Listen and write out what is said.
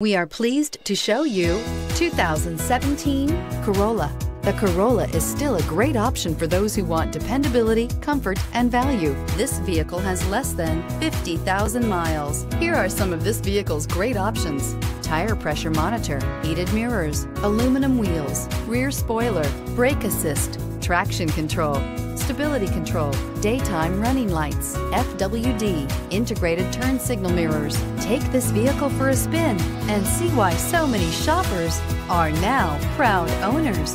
We are pleased to show you 2017 Corolla. The Corolla is still a great option for those who want dependability, comfort, and value. This vehicle has less than 50,000 miles. Here are some of this vehicle's great options: tire pressure monitor, heated mirrors, aluminum wheels, rear spoiler, brake assist, traction control, stability control, daytime running lights, FWD, integrated turn signal mirrors. Take this vehicle for a spin and see why so many shoppers are now proud owners.